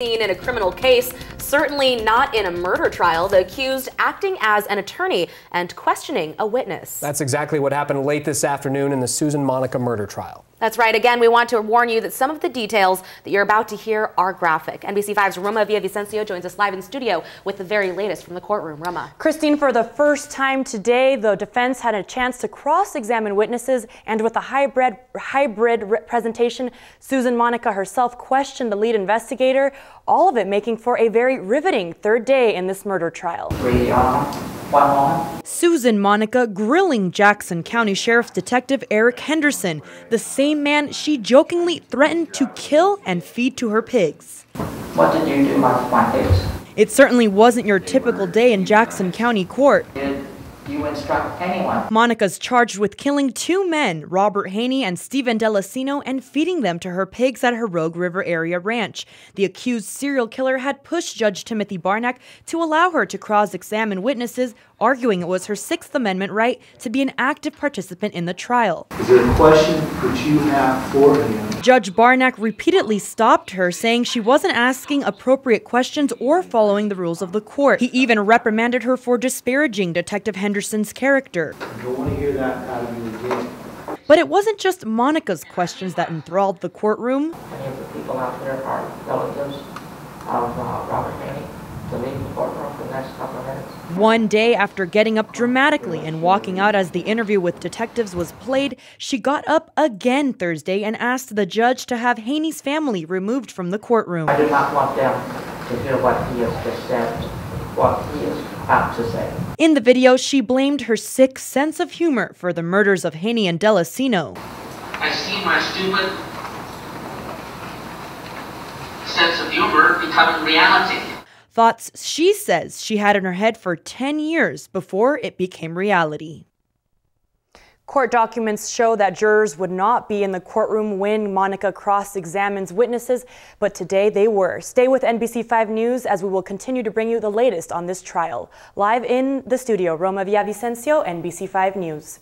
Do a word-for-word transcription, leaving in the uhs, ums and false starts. Seen in a criminal case, certainly not in a murder trial, the accused acting as an attorney and questioning a witness. That's exactly what happened late this afternoon in the Susan Monica murder trial. That's right. Again, we want to warn you that some of the details that you're about to hear are graphic. N B C five's Roma Villavicencio joins us live in studio with the very latest from the courtroom. Roma. Christine, for the first time today, the defense had a chance to cross-examine witnesses, and with a hybrid, hybrid presentation, Susan Monica herself questioned the lead investigator. All of it making for a very riveting third day in this murder trial. Three, uh... Wow. Susan Monica grilling Jackson County Sheriff Detective Eric Henderson, the same man she jokingly threatened to kill and feed to her pigs. What did you do with my pigs? It certainly wasn't your typical day in Jackson County court. Did you instruct anyone? Monica's charged with killing two men, Robert Haney and Steven Delacino, and feeding them to her pigs at her Rogue River area ranch. The accused serial killer had pushed Judge Timothy Barnack to allow her to cross-examine witnesses, arguing it was her Sixth Amendment right to be an active participant in the trial. Is there a question that you have for him? Judge Barnack repeatedly stopped her, saying she wasn't asking appropriate questions or following the rules of the court. He even reprimanded her for disparaging Detective Henderson's character. I don't want to hear that out of you again. But it wasn't just Monica's questions that enthralled the courtroom. Many of the people out there are relatives of uh, Robert Haney. One day after getting up dramatically and walking out as the interview with detectives was played, she got up again Thursday and asked the judge to have Haney's family removed from the courtroom. I do not want them to hear what he has just said, what he is apt to say. In the video, she blamed her sick sense of humor for the murders of Haney and Delacino. I see my stupid sense of humor becoming reality. Thoughts she says she had in her head for ten years before it became reality. Court documents show that jurors would not be in the courtroom when Monica cross-examines witnesses, but today they were. Stay with N B C five News as we will continue to bring you the latest on this trial. Live in the studio, Roma Villavicencio, N B C five News.